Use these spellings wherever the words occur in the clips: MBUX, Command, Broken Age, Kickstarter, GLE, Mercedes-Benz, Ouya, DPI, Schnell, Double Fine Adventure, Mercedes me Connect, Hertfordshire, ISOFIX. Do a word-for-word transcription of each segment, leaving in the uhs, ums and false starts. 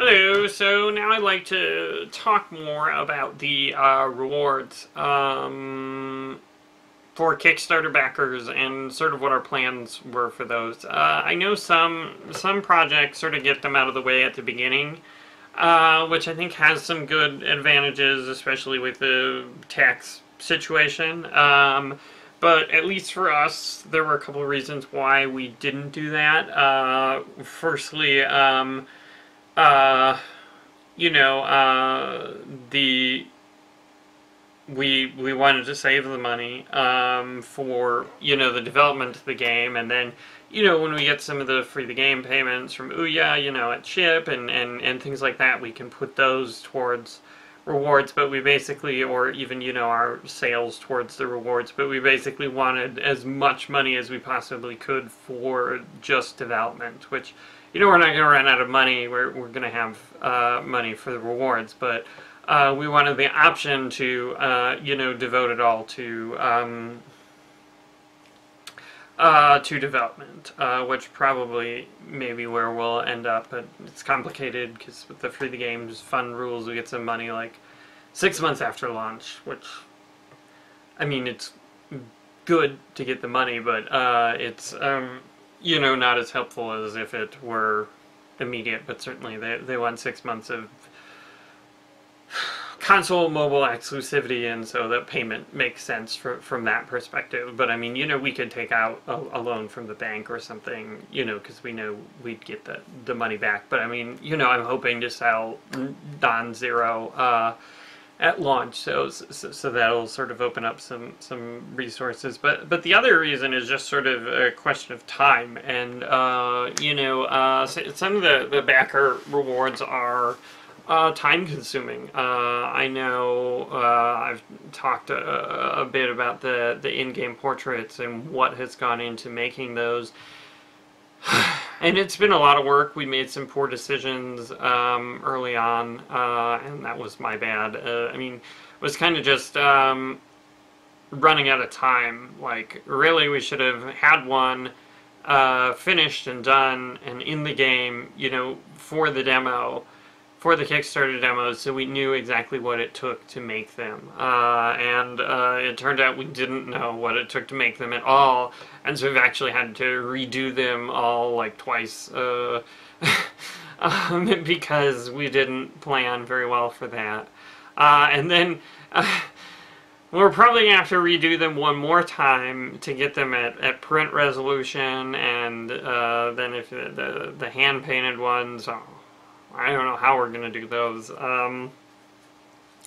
Hello, so now I'd like to talk more about the uh, rewards um, for Kickstarter backers and sort of what our plans were for those. Uh, I know some some projects sort of get them out of the way at the beginning, uh, which I think has some good advantages, especially with the tax situation. Um, But at least for us, there were a couple of reasons why we didn't do that. Uh, firstly, um, uh, you know, uh, the we we wanted to save the money um, for you know the development of the game, and then you know when we get some of the free the game payments from Ouya, you know, at ship and and and things like that, we can put those towards rewards, but we basically, or even, you know, our sales towards the rewards, but we basically wanted as much money as we possibly could for just development, which, you know, we're not going to run out of money, we're, we're going to have uh, money for the rewards, but uh, we wanted the option to, uh, you know, devote it all to, um, uh, to development, uh, which probably maybe where we'll end up, but it's complicated because with the free the game's fun rules, we get some money like six months after launch, which, I mean, it's good to get the money, but, uh, it's, um, you know, not as helpful as if it were immediate, but certainly they, they want six months of console mobile exclusivity, and so the payment makes sense for, from that perspective. But I mean, you know, we could take out a, a loan from the bank or something, you know, because we know we'd get the, the money back. But I mean, you know, I'm hoping to sell non-zero uh, at launch, so, so so that'll sort of open up some, some resources. But, but the other reason is just sort of a question of time. And, uh, you know, uh, so some of the, the backer rewards are Uh, time-consuming. Uh, I know uh, I've talked a, a bit about the, the in-game portraits and what has gone into making those. And it's been a lot of work. We made some poor decisions um, early on, uh, and that was my bad. Uh, I mean, it was kind of just um, running out of time. Like, really, we should have had one uh, finished and done and in the game, you know, for the demo. For the Kickstarter demos, so we knew exactly what it took to make them. Uh, and uh, it turned out we didn't know what it took to make them at all, and so we've actually had to redo them all, like, twice, uh, um, because we didn't plan very well for that. Uh, and then uh, we're probably going to have to redo them one more time to get them at, at print resolution, and uh, then if the, the, the hand-painted ones are, I don't know how we're going to do those. Um,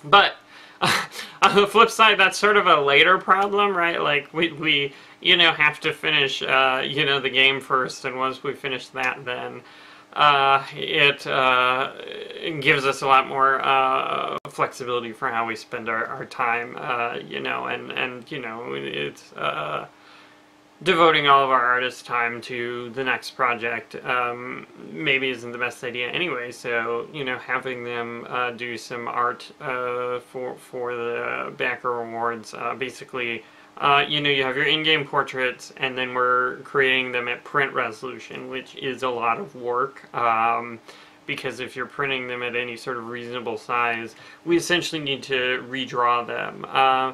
but uh, on the flip side, that's sort of a later problem, right? Like, we, we you know, have to finish, uh, you know, the game first, and once we finish that, then uh, it, uh, it gives us a lot more uh, flexibility for how we spend our, our time, uh, you know, and, and, you know, it's Uh, devoting all of our artists' time to the next project um, maybe isn't the best idea anyway. So you know, having them uh, do some art uh, for for the backer rewards. Uh, basically, uh, you know, you have your in-game portraits, and then we're creating them at print resolution, which is a lot of work. Um, because if you're printing them at any sort of reasonable size, we essentially need to redraw them. Uh,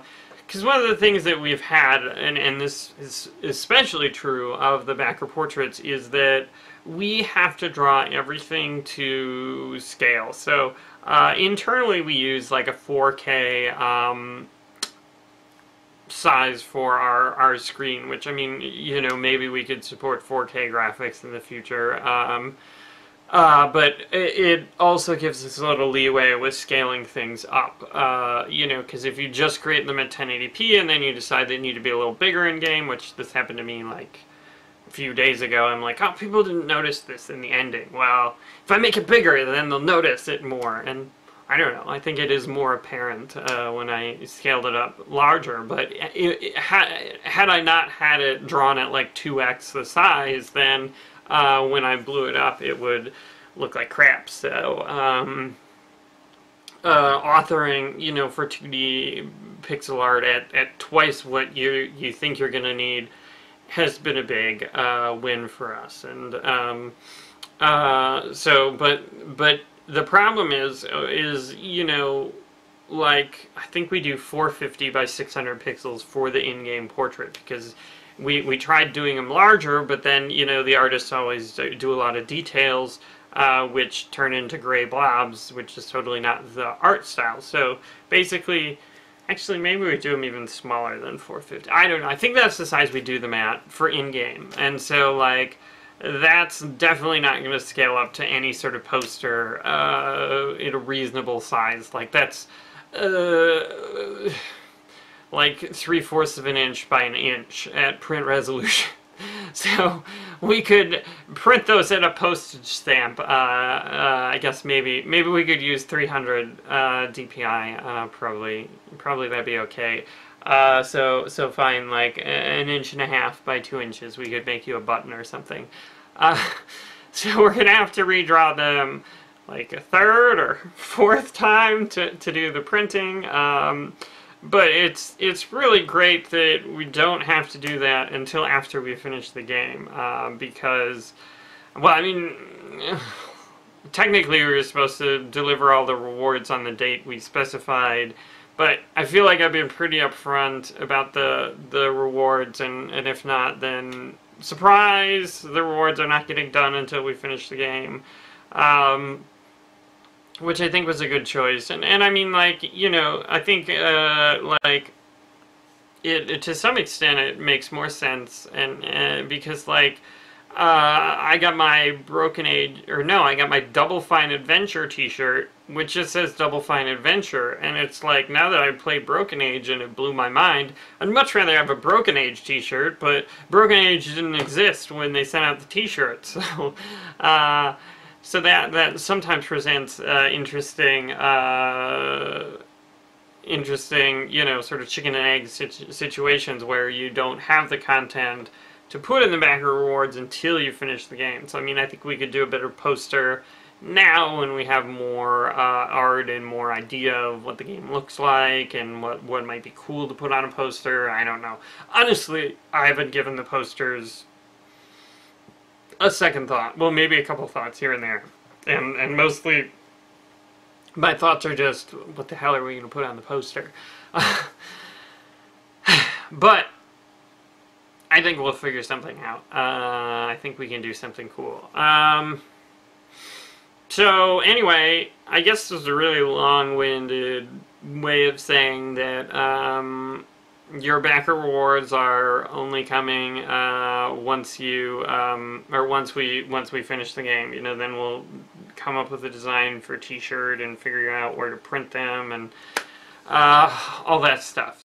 Because one of the things that we've had, and, and this is especially true of the backer portraits, is that we have to draw everything to scale. So uh, internally we use like a four K um, size for our, our screen, which I mean, you know, maybe we could support four K graphics in the future. Um, Uh, but it also gives us a little leeway with scaling things up, uh, you know, because if you just create them at ten eighty p and then you decide they need to be a little bigger in game, which this happened to me like a few days ago, I'm like, oh, people didn't notice this in the ending. Well, if I make it bigger, then they'll notice it more. And I don't know, I think it is more apparent uh, when I scaled it up larger, but it, it, had, had I not had it drawn at like two X the size, then Uh, when I blew it up, it would look like crap. So, um, uh, authoring, you know, for two D pixel art at, at twice what you, you think you're going to need has been a big uh, win for us. And um, uh, so, but, but the problem is, is, you know, like, I think we do four fifty by six hundred pixels for the in-game portrait, because we, we tried doing them larger, but then, you know, the artists always do a lot of details, uh, which turn into gray blobs, which is totally not the art style. So, basically, actually, maybe we do them even smaller than four fifty. I don't know. I think that's the size we do them at for in-game. And so, like, that's definitely not going to scale up to any sort of poster uh, in a reasonable size. Like, that's Uh, like three-fourths of an inch by an inch at print resolution. So we could print those at a postage stamp. Uh, uh, I guess maybe maybe we could use three hundred uh, D P I. Uh, probably probably that'd be okay. Uh, so so fine, like an inch and a half by two inches. We could make you a button or something. Uh, so we're gonna have to redraw them like a third or fourth time to, to do the printing, um, but it's it's really great that we don't have to do that until after we finish the game, uh, because, well, I mean, technically we were supposed to deliver all the rewards on the date we specified, but I feel like I've been pretty upfront about the, the rewards, and, and if not, then surprise, the rewards are not getting done until we finish the game. Um, which I think was a good choice, and and I mean, like, you know, I think uh, like it, it to some extent it makes more sense, and, and because like uh, I got my Broken Age or no, I got my Double Fine Adventure T-shirt, which just says Double Fine Adventure, and it's like, now that I played Broken Age and it blew my mind, I'd much rather have a Broken Age T-shirt, but Broken Age didn't exist when they sent out the T-shirt, so. Uh, So that that sometimes presents uh, interesting, uh, interesting, you know, sort of chicken and egg situ situations where you don't have the content to put in the backer rewards until you finish the game. So I mean, I think we could do a better poster now when we have more uh, art and more idea of what the game looks like and what what might be cool to put on a poster. I don't know. Honestly, I haven't given the posters a second thought. Well, maybe a couple thoughts here and there. And and mostly my thoughts are just, what the hell are we going to put on the poster? Uh, but I think we'll figure something out. Uh, I think we can do something cool. Um, so anyway, I guess this is a really long-winded way of saying that um, your backer rewards are only coming uh, once you, um, or once we, once we finish the game. You know, then we'll come up with a design for a T-shirt and figure out where to print them and uh, all that stuff.